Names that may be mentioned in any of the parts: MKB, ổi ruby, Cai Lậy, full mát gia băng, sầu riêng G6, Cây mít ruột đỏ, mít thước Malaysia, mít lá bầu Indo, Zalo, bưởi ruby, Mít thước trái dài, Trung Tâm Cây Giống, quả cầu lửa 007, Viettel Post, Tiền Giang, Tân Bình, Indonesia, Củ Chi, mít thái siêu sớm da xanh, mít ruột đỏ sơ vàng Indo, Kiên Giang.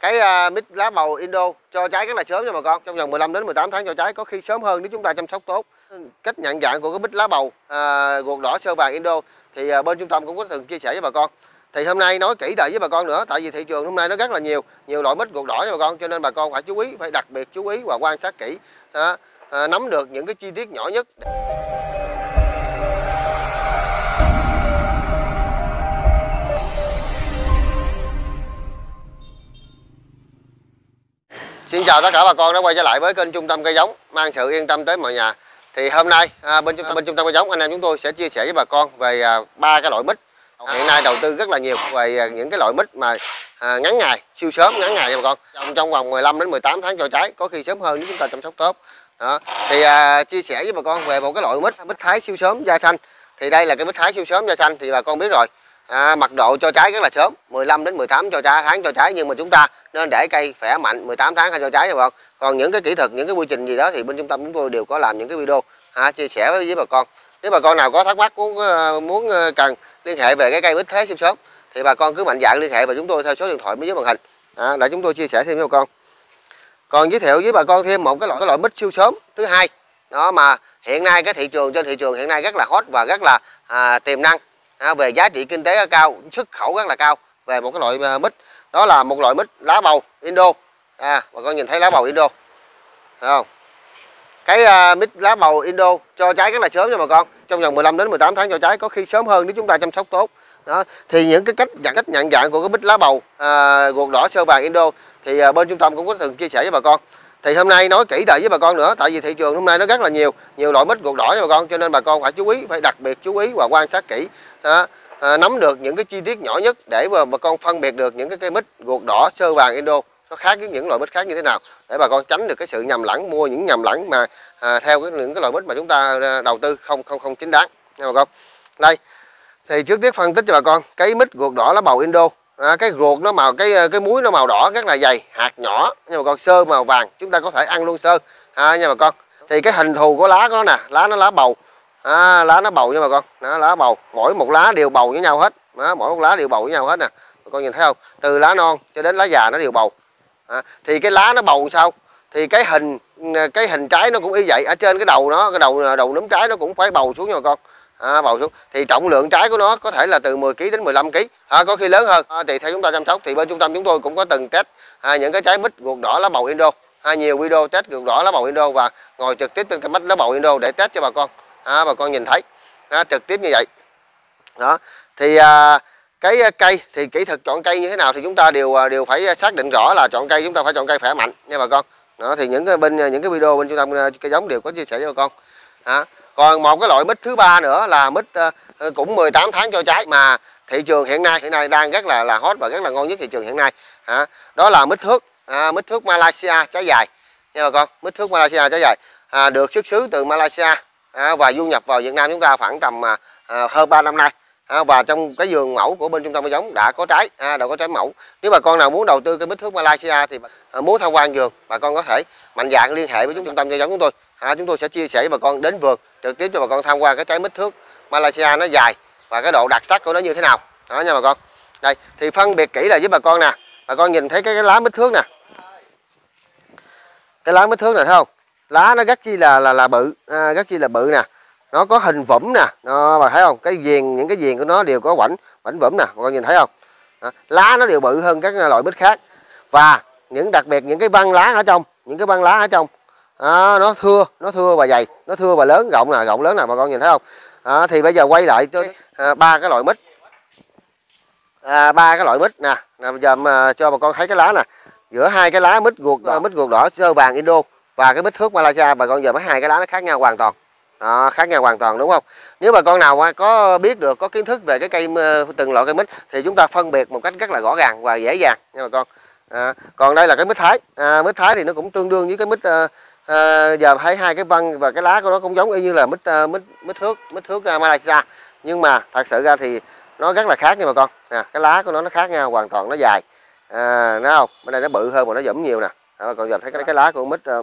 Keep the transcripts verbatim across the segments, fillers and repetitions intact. Cái uh, mít lá bầu Indo cho trái rất là sớm nha bà con, trong vòng mười lăm đến mười tám tháng cho trái, có khi sớm hơn nếu chúng ta chăm sóc tốt. Cách nhận dạng của cái mít lá bầu uh, ruột đỏ sơ vàng Indo thì uh, bên trung tâm cũng có thường chia sẻ với bà con. Thì hôm nay nói kỹ lại với bà con nữa, tại vì thị trường hôm nay nó rất là nhiều nhiều loại mít ruột đỏ nha bà con, cho nên bà con phải chú ý, phải đặc biệt chú ý và quan sát kỹ, uh, uh, nắm được những cái chi tiết nhỏ nhất. Xin chào tất cả bà con đã quay trở lại với kênh Trung tâm Cây Giống, mang sự yên tâm tới mọi nhà. Thì hôm nay à, bên, bên Trung tâm Cây Giống, anh em chúng tôi sẽ chia sẻ với bà con về ba à, cái loại mít à, hiện nay đầu tư rất là nhiều về à, những cái loại mít mà à, ngắn ngày, siêu sớm ngắn ngày nha bà con, trong, trong vòng mười lăm đến mười tám tháng cho trái, có khi sớm hơn nếu chúng ta chăm sóc tốt. Đó. Thì à, chia sẻ với bà con về một cái loại mít, mít thái siêu sớm da xanh. Thì đây là cái mít thái siêu sớm da xanh thì bà con biết rồi. À, mật độ cho trái rất là sớm, mười lăm đến mười tám cho trái, tháng cho trái, nhưng mà chúng ta nên để cây khỏe mạnh mười tám tháng cho trái nha bà con. Còn những cái kỹ thuật, những cái quy trình gì đó thì bên trung tâm chúng tôi đều có làm những cái video à, chia sẻ với, với bà con. Nếu bà con nào có thắc mắc muốn muốn cần liên hệ về cái cây mít thái siêu sớm thì bà con cứ mạnh dạn liên hệ và chúng tôi theo số điện thoại bên dưới màn hình à, để chúng tôi chia sẻ thêm với bà con. Còn giới thiệu với bà con thêm một cái loại cái loại mít siêu sớm thứ hai đó mà hiện nay cái thị trường trên thị trường hiện nay rất là hot và rất là à, tiềm năng. À, về giá trị kinh tế cao, xuất khẩu rất là cao về một cái loại mít, đó là một loại mít lá bầu Indo. À, bà con nhìn thấy lá bầu Indo không? Cái uh, mít lá bầu Indo cho trái rất là sớm nha bà con, trong vòng mười lăm đến mười tám tháng cho trái, có khi sớm hơn nếu chúng ta chăm sóc tốt. Đó, thì những cái cách nhận cách nhận dạng của cái mít lá bầu uh, ruột đỏ sơ vàng Indo thì uh, bên trung tâm cũng có thường chia sẻ với bà con. Thì hôm nay nói kỹ lại với bà con nữa, tại vì thị trường hôm nay nó rất là nhiều nhiều loại mít ruột đỏ nha bà con, cho nên bà con phải chú ý, phải đặc biệt chú ý và quan sát kỹ. À, à, nắm được những cái chi tiết nhỏ nhất để mà bà con phân biệt được những cái cây mít ruột đỏ sơ vàng Indo nó khác với những loại mít khác như thế nào, để bà con tránh được cái sự nhầm lẫn, mua những nhầm lẫn mà à, theo cái, những cái loại mít mà chúng ta đầu tư không không không chính đáng nha bà con. Đây thì trước tiết phân tích cho bà con cái mít ruột đỏ lá bầu Indo. À, cái ruột nó màu cái cái muối nó màu đỏ rất là dày, hạt nhỏ nha bà con, sơ màu vàng, chúng ta có thể ăn luôn sơ à, nha bà con. Thì cái hình thù của lá của nó nè, lá nó lá bầu. À, lá nó bầu nha bà con, đó, lá bầu, mỗi một lá đều bầu với nhau hết, đó, mỗi một lá đều bầu với nhau hết nè, bà con nhìn thấy không? Từ lá non cho đến lá già nó đều bầu. À, thì cái lá nó bầu sao? Thì cái hình cái hình trái nó cũng y vậy, ở trên cái đầu nó, cái đầu đầu núm trái nó cũng phải bầu xuống nha bà con, à, bầu xuống. Thì trọng lượng trái của nó có thể là từ mười ki lô gam đến mười lăm ki lô gam, à, có khi lớn hơn. À, thì theo chúng ta chăm sóc thì bên trung tâm chúng tôi cũng có từng test à, những cái trái mít ruột đỏ lá bầu Indo, à, nhiều video test ruột đỏ lá bầu Indo và ngồi trực tiếp trên cái mít lá bầu Indo để test cho bà con. À, bà con nhìn thấy à, trực tiếp như vậy đó. Thì à, cái cây thì kỹ thuật chọn cây như thế nào thì chúng ta đều đều phải xác định rõ là chọn cây, chúng ta phải chọn cây khỏe mạnh nha bà con. Đó, thì những cái bên những cái video bên trung tâm cây giống đều có chia sẻ với bà con. À, còn một cái loại mít thứ ba nữa là mít à, cũng mười tám tháng cho trái mà thị trường hiện nay hiện nay đang rất là là hot và rất là ngon nhất thị trường hiện nay. À, đó là mít thước à, mít thước Malaysia trái dài nha bà con, mít thước Malaysia trái dài à, được xuất xứ từ Malaysia. À, và du nhập vào Việt Nam chúng ta khoảng tầm à, hơn ba năm nay à, và trong cái vườn mẫu của bên trung tâm cây giống đã có trái à, đã có trái mẫu. Nếu bà con nào muốn đầu tư cây mít thước Malaysia thì à, muốn tham quan vườn, bà con có thể mạnh dạn liên hệ với trung tâm cây giống chúng tôi. À, chúng tôi sẽ chia sẻ với bà con đến vườn trực tiếp cho bà con tham quan cái trái mít thước Malaysia nó dài và cái độ đặc sắc của nó như thế nào đó nha bà con. Đây thì phân biệt kỹ là với bà con nè, bà con nhìn thấy cái, cái lá mít thước nè, cái lá mít thước này thấy không? Lá nó rất chi là là là bự, à, rất chi là bự nè, nó có hình võm nè, nó, bà thấy không? Cái viền, những cái viền của nó đều có vảnh vảnh võm nè, bà con nhìn thấy không? À, lá nó đều bự hơn các loại mít khác và những đặc biệt những cái băng lá ở trong, những cái băng lá ở trong à, nó thưa, nó thưa và dày, nó thưa và lớn, rộng nè, rộng lớn nè, bà con nhìn thấy không? À, thì bây giờ quay lại cho ba à, cái loại mít, ba à, cái loại mít nè, nè bây giờ mà cho bà con thấy cái lá nè, giữa hai cái lá mít ruột à, mít ruột đỏ sơ vàng Indo và cái mít thước Malaysia, bà con giờ mấy hai cái lá nó khác nhau hoàn toàn. Đó, khác nhau hoàn toàn đúng không? Nếu bà con nào có biết được, có kiến thức về cái cây từng loại cây mít thì chúng ta phân biệt một cách rất là rõ ràng và dễ dàng nha bà con. À, còn đây là cái mít thái, à, mít thái thì nó cũng tương đương với cái mít à, à, giờ thấy hai cái vân và cái lá của nó cũng giống y như là mít à, mít mít thước mít thước Malaysia, nhưng mà thật sự ra thì nó rất là khác nha bà con. À, cái lá của nó nó khác nhau hoàn toàn, nó dài, à, nó không, bên đây nó bự hơn mà nó dẫm nhiều nè. À, bà con giờ thấy cái, cái lá của mít à,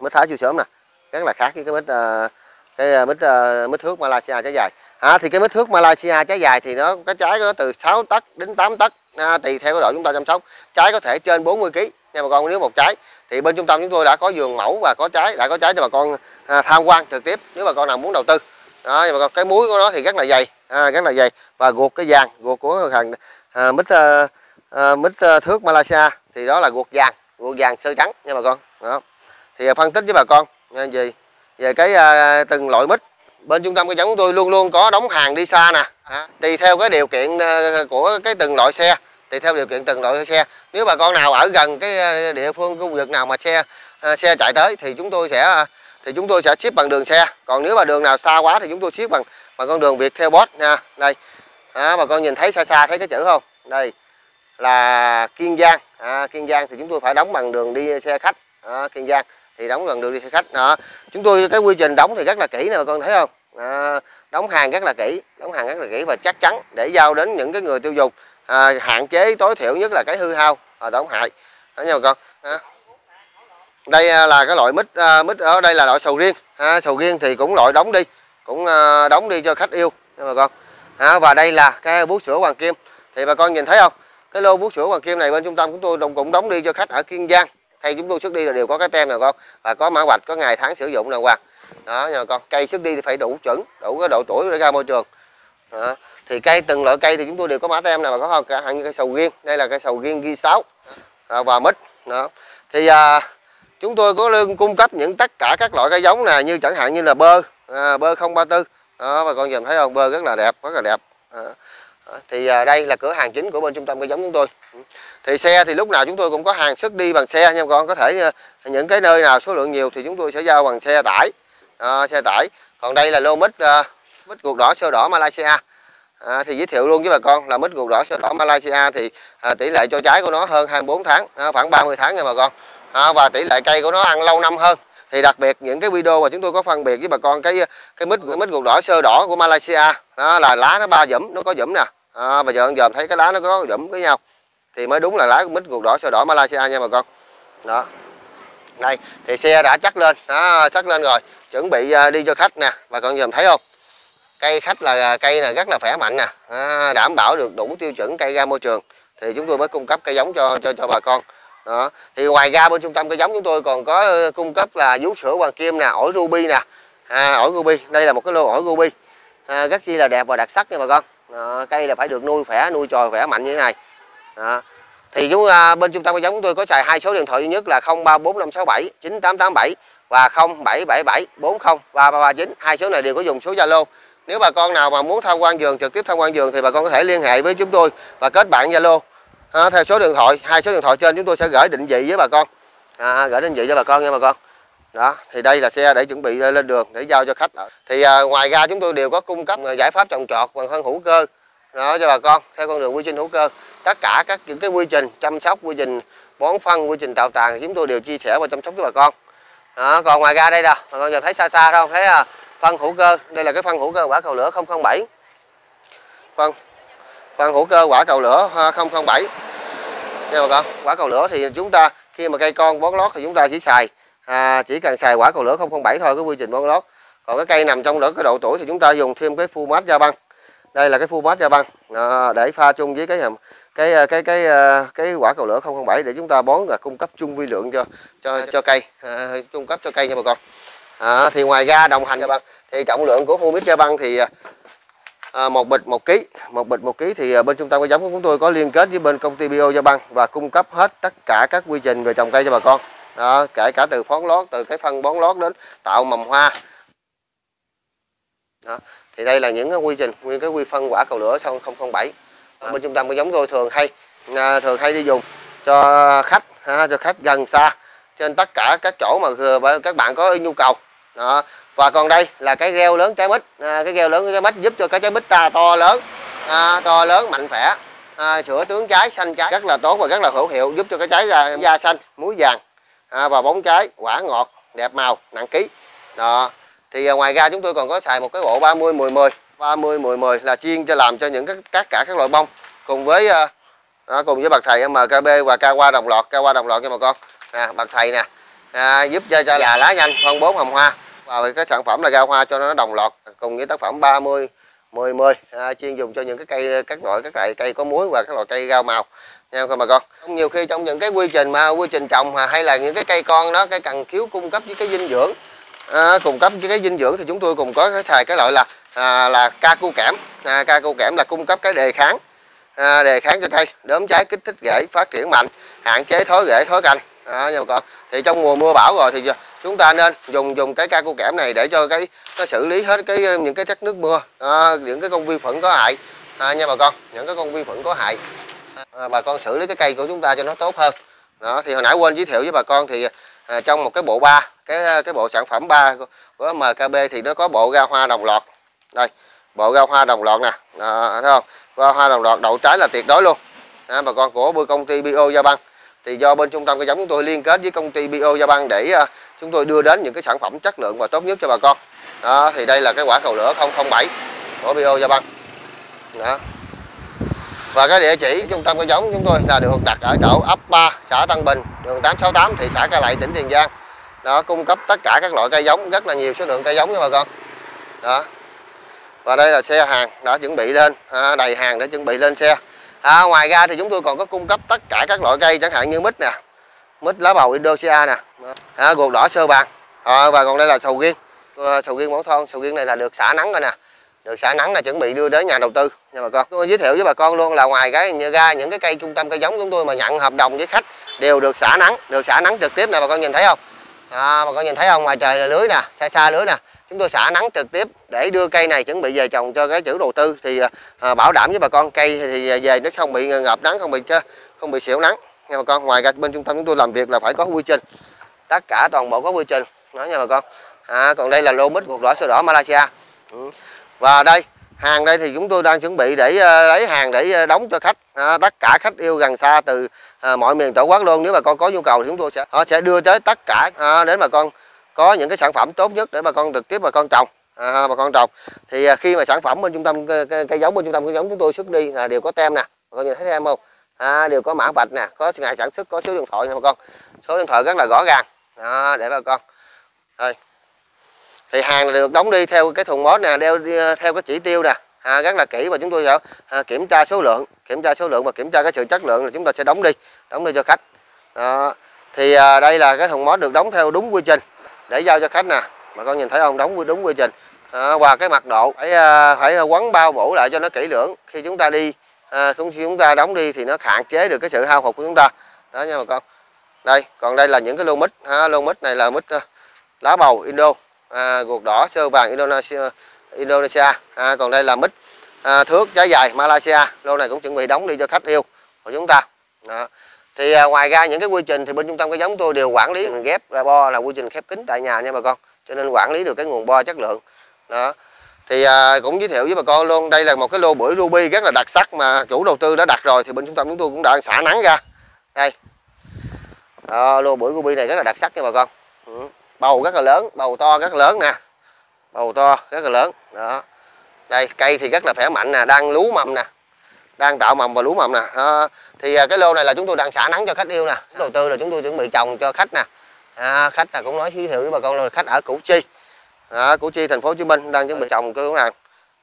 mít thái siêu sớm nè, rất là khác với cái mít uh, cái mít uh, mít thước Malaysia trái dài. À, thì cái mít thước Malaysia trái dài thì nó cái trái của nó từ sáu tấc đến tám tấc, à, tùy theo cái độ chúng ta chăm sóc. Trái có thể trên bốn mươi ki lô gam nha bà con. Nếu một trái thì bên trung tâm chúng tôi đã có vườn mẫu và có trái đã có trái cho bà con à, tham quan trực tiếp nếu bà con nào muốn đầu tư. Đó, bà con, cái muối của nó thì rất là dày, à, rất là dày và ruột cái vàng, ruột của thằng à, mít à, à, mít thước Malaysia thì đó là ruột vàng, ruột vàng sơ trắng nha bà con. Đó. Thì phân tích với bà con nha, gì về cái à, từng loại mít. Bên trung tâm cây giống của tôi luôn luôn có đóng hàng đi xa nè, à, tùy theo cái điều kiện của cái từng loại xe, tùy theo điều kiện từng loại xe. Nếu bà con nào ở gần cái địa phương khu vực nào mà xe à, xe chạy tới thì chúng tôi sẽ thì chúng tôi sẽ ship bằng đường xe. Còn nếu mà đường nào xa quá thì chúng tôi ship bằng bằng con đường Viettel Post nha. Đây, à, bà con nhìn thấy xa xa thấy cái chữ không? Đây là Kiên Giang, à, Kiên Giang thì chúng tôi phải đóng bằng đường đi xe khách, à, Kiên Giang thì đóng gần đường đi xe khách. Đó, chúng tôi cái quy trình đóng thì rất là kỹ nè bà con thấy không? À, đóng hàng rất là kỹ, đóng hàng rất là kỹ và chắc chắn để giao đến những cái người tiêu dùng, à, hạn chế tối thiểu nhất là cái hư hao và tổn hại đó nha bà con. À, đây là cái loại mít à, mít ở đây là loại sầu riêng, à, sầu riêng thì cũng loại đóng đi, cũng à, đóng đi cho khách yêu nha bà con. À, và đây là cái bú sữa hoàng kim thì bà con nhìn thấy không? Cái lô bú sữa hoàng kim này bên trung tâm chúng tôi cũng đóng đi cho khách ở Kiên Giang. Cây chúng tôi xuất đi là đều có cái tem nè con, và có mã vạch, có ngày tháng sử dụng nè Hoàng. Đó nha con, cây xuất đi thì phải đủ chuẩn, đủ cái độ tuổi để ra môi trường. Đó. Thì cây từng loại cây thì chúng tôi đều có mã tem nè mà có hơn cả hàng như cây sầu riêng. Đây là cây sầu riêng G sáu và mít. Đó. Thì à, chúng tôi có lương cung cấp những tất cả các loại cây giống nè, như chẳng hạn như là bơ à, bơ không ba tư. Đó, bà con nhìn thấy không? Bơ rất là đẹp, rất là đẹp. Đó. Thì đây là cửa hàng chính của bên trung tâm cây giống chúng tôi. Thì xe thì lúc nào chúng tôi cũng có hàng xuất đi bằng xe nha con. Có thể những cái nơi nào số lượng nhiều thì chúng tôi sẽ giao bằng xe tải, à, xe tải. Còn đây là lô mít uh, mít ruột đỏ sơ đỏ Malaysia. À, thì giới thiệu luôn với bà con là mít ruột đỏ sơ đỏ Malaysia thì à, tỷ lệ cho trái của nó hơn hai mươi bốn tháng, à, khoảng ba mươi tháng nha bà con. À, và tỷ lệ cây của nó ăn lâu năm hơn. Thì đặc biệt những cái video mà chúng tôi có phân biệt với bà con cái cái mít mít ruột đỏ sơ đỏ của Malaysia, đó là lá nó ba dẫm, nó có dẫm nè. À, bà dọn dòm thấy cái lá nó có dẫm với nhau thì mới đúng là lá của mít ruột đỏ sơ đỏ Malaysia nha bà con. Đó. Đây, thì xe đã chắc lên, đó, chắc lên rồi, chuẩn bị đi cho khách nè, bà con dòm thấy không? Cây khách là cây là rất là khỏe mạnh nè, à, đảm bảo được đủ tiêu chuẩn cây ra môi trường thì chúng tôi mới cung cấp cây giống cho cho cho bà con. Đó. Thì ngoài ra bên trung tâm cây giống chúng tôi còn có cung cấp là vú sữa hoàng kim nè, ổi ruby nè, à, ổi ruby, đây là một cái lô ổi ruby à, rất chi là đẹp và đặc sắc nha bà con. À, cây là phải được nuôi khỏe, nuôi trồi khỏe mạnh như thế này. À, thì chúng à, bên trung tâm cây giống chúng tôi có xài hai số điện thoại duy nhất là không ba bốn năm sáu bảy chín tám tám bảy và không bảy bảy bảy bốn không ba ba ba chín. Hai số này đều có dùng số Zalo. Nếu bà con nào mà muốn tham quan vườn, trực tiếp tham quan vườn thì bà con có thể liên hệ với chúng tôi và kết bạn Zalo. À, theo số điện thoại, hai số điện thoại trên chúng tôi sẽ gửi định vị với bà con, à, gửi định vị cho bà con nha bà con. Đó, thì đây là xe để chuẩn bị lên đường để giao cho khách. Thì à, ngoài ra chúng tôi đều có cung cấp giải pháp trồng trọt bằng phân hữu cơ đó cho bà con theo con đường quy trình hữu cơ. Tất cả các những cái quy trình chăm sóc, quy trình bón phân, quy trình tạo tàn chúng tôi đều chia sẻ và chăm sóc cho bà con. Đó, còn ngoài ra đây nè, bà con giờ thấy xa xa không? Thấy à, phân hữu cơ, đây là cái phân hữu cơ quả cầu lửa không không bảy. Phân phân hữu cơ quả cầu lửa không không bảy. Nha bà con, quả cầu lửa thì chúng ta khi mà cây con bón lót thì chúng ta chỉ xài À, chỉ cần xài quả cầu lửa không không bảy thôi, cái quy trình bón lót. Còn cái cây nằm trong đó cái độ tuổi thì chúng ta dùng thêm cái full mát gia băng. Đây là cái full mát gia băng à, để pha chung với cái cái cái cái cái quả cầu lửa không không bảy để chúng ta bón và cung cấp chung vi lượng cho cho cho cây, à, cung cấp cho cây nha bà con. À, thì ngoài ra đồng hành gia băng thì trọng lượng của full mát gia băng thì à, một bịch một ký, một bịch một ký thì bên trung tâm cây giống của chúng tôi có liên kết với bên công ty bio gia băng và cung cấp hết tất cả các quy trình về trồng cây cho bà con. Đó, kể cả từ phón lót, từ cái phân bón lót đến tạo mầm hoa. Đó, thì đây là những cái quy trình, nguyên cái quy phân quả cầu lửa không không bảy. À, bên trung tâm cây giống tôi thường hay à, thường hay đi dùng cho khách ha, cho khách gần xa trên tất cả các chỗ mà các bạn có nhu cầu. Đó, và còn đây là cái rêu lớn trái mít, à, cái rêu lớn trái mít giúp cho cái trái mít ta to lớn, à, to lớn mạnh khỏe, à, sữa tướng trái xanh trái rất là tốt và rất là hữu hiệu, giúp cho cái trái da, da xanh, muối vàng. À, và bóng trái quả ngọt đẹp màu nặng ký. Đó, thì à, ngoài ra chúng tôi còn có xài một cái bộ ba mươi mười mười, ba mươi mười mười là chuyên cho làm cho những các tất cả các loại bông cùng với à, đó, cùng với bậc thầy em ca bê và ca qua đồng loạt, ca qua đồng loạt cho bà con nè, bậc thầy nè, à, giúp cho cho già lá nhanh, phân bón hồng hoa Và cái sản phẩm là ra hoa cho nó đồng loạt cùng với tác phẩm ba mươi mười mười à, chuyên dùng cho những cái cây các loại các loại cây có muối và các loại cây rau màu nha các bà con. Nhiều khi trong những cái quy trình mà quy trình trồng hay là những cái cây con đó, cái cần thiếu cung cấp với cái dinh dưỡng à, cung cấp với cái dinh dưỡng thì chúng tôi cùng có cái xài cái loại là à, là ca cu kẽm à, ca cu kẽm là cung cấp cái đề kháng à, đề kháng cho cây, đốm trái, kích thích rễ phát triển mạnh, hạn chế thối rễ thối cành à, nha bà con. Thì trong mùa mưa bão rồi thì chúng ta nên dùng dùng cái ca cu kẽm này để cho cái nó xử lý hết cái những cái chất nước mưa à, những cái con vi khuẩn có hại à, nha bà con, những cái con vi khuẩn có hại à, bà con xử lý cái cây của chúng ta cho nó tốt hơn. Đó thì hồi nãy quên giới thiệu với bà con thì à, trong một cái bộ ba cái cái bộ sản phẩm ba của em ca bê thì nó có bộ ra hoa đồng loạt đây, bộ ra hoa đồng loạt nè à, thấy không, ra hoa đồng loạt đậu trái là tuyệt đối luôn à, bà con của bữa công ty bio Gia Băng. Thì do bên trung tâm cây giống chúng tôi liên kết với công ty bio Gia Băng để uh, chúng tôi đưa đến những cái sản phẩm chất lượng và tốt nhất cho bà con. Đó, thì đây là cái quả cầu lửa không không bảy của bio Gia Băng. Đó. Và cái địa chỉ trung tâm cây giống chúng tôi là được đặt ở chỗ ấp ba, xã Tân Bình, đường tám sáu tám, thị xã Cai Lậy, tỉnh Tiền Giang. Đó, cung cấp tất cả các loại cây giống, rất là nhiều số lượng cây giống nha bà con. Đó. Và đây là xe hàng đã chuẩn bị lên, à, đầy hàng để chuẩn bị lên xe. À, ngoài ra thì chúng tôi còn có cung cấp tất cả các loại cây chẳng hạn như mít nè, mít lá bầu Indonesia nè, à, ruột đỏ sơ vàng à, và còn đây là sầu riêng, sầu riêng Bản Thôn, sầu riêng này là được xả nắng rồi nè, được xả nắng là chuẩn bị đưa đến nhà đầu tư nha bà con. Tôi giới thiệu với bà con luôn là ngoài cái ra những cái cây trung tâm cây giống chúng tôi mà nhận hợp đồng với khách đều được xả nắng, được xả nắng trực tiếp nè bà con nhìn thấy không? À, bà con nhìn thấy không, ngoài trời là lưới nè, xa xa lưới nè, chúng tôi xả nắng trực tiếp để đưa cây này chuẩn bị về trồng cho cái chủ đầu tư thì à, bảo đảm với bà con cây thì về nó không bị ngợp nắng, không bị không bị xỉu nắng nha bà con. Ngoài ra bên trung tâm chúng tôi làm việc là phải có quy trình, tất cả toàn bộ có quy trình đó nha bà con. À, còn đây là lô mít ruột đỏ sơ đỏ Malaysia. Ừ. Và đây hàng đây thì chúng tôi đang chuẩn bị để uh, lấy hàng để uh, đóng cho khách à, tất cả khách yêu gần xa từ uh, mọi miền tổ quốc luôn. Nếu bà con có nhu cầu thì chúng tôi sẽ họ sẽ đưa tới tất cả uh, đến bà con có những cái sản phẩm tốt nhất để bà con trực tiếp bà con trồng à, bà con trồng. Thì khi mà sản phẩm bên trung tâm cây giống bên trung tâm cây giống chúng tôi xuất đi là đều có tem nè bà con, nhìn thấy tem không à, đều có mã vạch nè, có ngày sản xuất, có số điện thoại nè bà con, số điện thoại rất là rõ ràng à, để bà con. Đây. Thì hàng được đóng đi theo cái thùng mốt nè, đeo theo cái chỉ tiêu nè à, rất là kỹ, và chúng tôi sẽ à, kiểm tra số lượng kiểm tra số lượng và kiểm tra cái sự chất lượng là chúng ta sẽ đóng đi đóng đi cho khách đó. Thì à, đây là cái thùng mốt được đóng theo đúng quy trình để giao cho khách nè, bà con nhìn thấy không, đóng đúng quy trình à, và cái mặt độ phải phải quấn bao mũ lại cho nó kỹ lưỡng. Khi chúng ta đi à, khi chúng ta đóng đi thì nó hạn chế được cái sự hao hụt của chúng ta đó nha bà con. Đây còn đây là những cái lô mít ha, lô mít này là mít uh, lá bầu Indo, à, ruột đỏ sơ vàng Indonesia Indonesia à, còn đây là mít à, thước trái dài Malaysia, lô này cũng chuẩn bị đóng đi cho khách yêu của chúng ta đó. Thì à, ngoài ra những cái quy trình thì bên trung tâm cây giống tôi đều quản lý, mình ghép ra bo là quy trình khép kín tại nhà nha bà con, cho nên quản lý được cái nguồn bo chất lượng đó. Thì à, cũng giới thiệu với bà con luôn, đây là một cái lô bưởi ruby rất là đặc sắc mà chủ đầu tư đã đặt rồi, thì bên trung tâm chúng tôi cũng đã xả nắng ra đây đó, lô bưởi ruby này rất là đặc sắc nha bà con. Ừ. Bầu rất là lớn, bầu to rất là lớn nè, bầu to rất là lớn đó. Đây cây thì rất là khỏe mạnh nè, đang lú mầm nè, đang tạo mầm và lú mầm nè. À, thì cái lô này là chúng tôi đang xả nắng cho khách yêu nè, đầu tư là chúng tôi chuẩn bị trồng cho khách nè. À, khách là cũng nói giới thiệu với bà con là khách ở Củ Chi, à, Củ Chi thành phố Hồ Chí Minh đang chuẩn bị trồng cái này.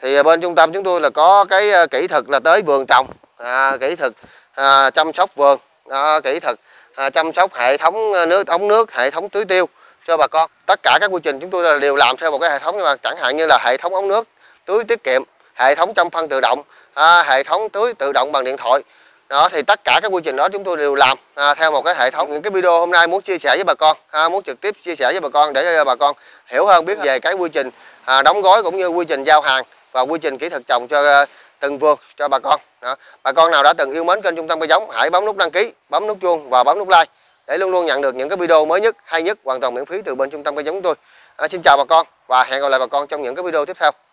Thì bên trung tâm chúng tôi là có cái kỹ thuật là tới vườn trồng, à, kỹ thuật à, chăm sóc vườn, à, kỹ thuật à, chăm sóc hệ thống nước ống nước, hệ thống tưới tiêu cho bà con. Tất cả các quy trình chúng tôi là đều làm theo một cái hệ thống, nhưng mà chẳng hạn như là hệ thống ống nước tưới tiết kiệm, hệ thống chăm phân tự động, à, hệ thống tưới tự động bằng điện thoại. Đó thì tất cả các quy trình đó chúng tôi đều làm à, theo một cái hệ thống. Những cái video hôm nay muốn chia sẻ với bà con, à, muốn trực tiếp chia sẻ với bà con để bà con hiểu hơn biết về cái quy trình à, đóng gói cũng như quy trình giao hàng và quy trình kỹ thuật trồng cho từng vườn cho bà con. Đó. Bà con nào đã từng yêu mến kênh Trung Tâm Cây Giống hãy bấm nút đăng ký, bấm nút chuông và bấm nút like để luôn luôn nhận được những cái video mới nhất, hay nhất, hoàn toàn miễn phí từ bên Trung Tâm Cây Giống tôi. À, xin chào bà con và hẹn gặp lại bà con trong những cái video tiếp theo.